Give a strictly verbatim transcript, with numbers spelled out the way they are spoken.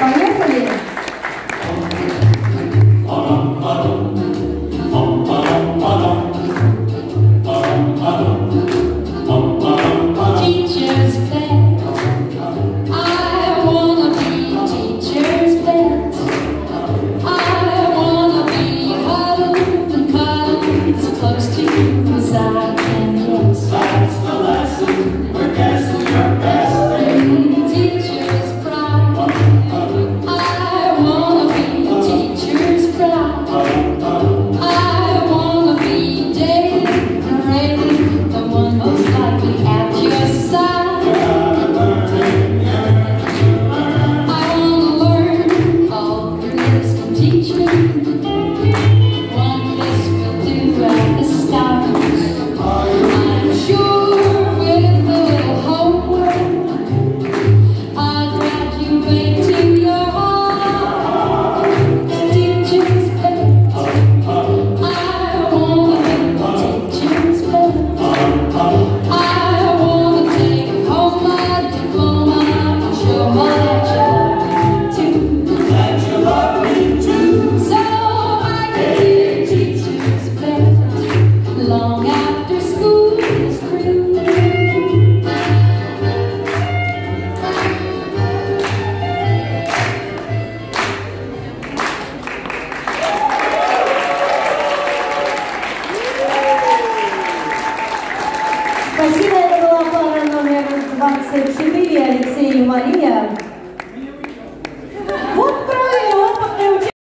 Поехали! Спасибо, это была пара номер двадцать четыре, Алексей и Мария.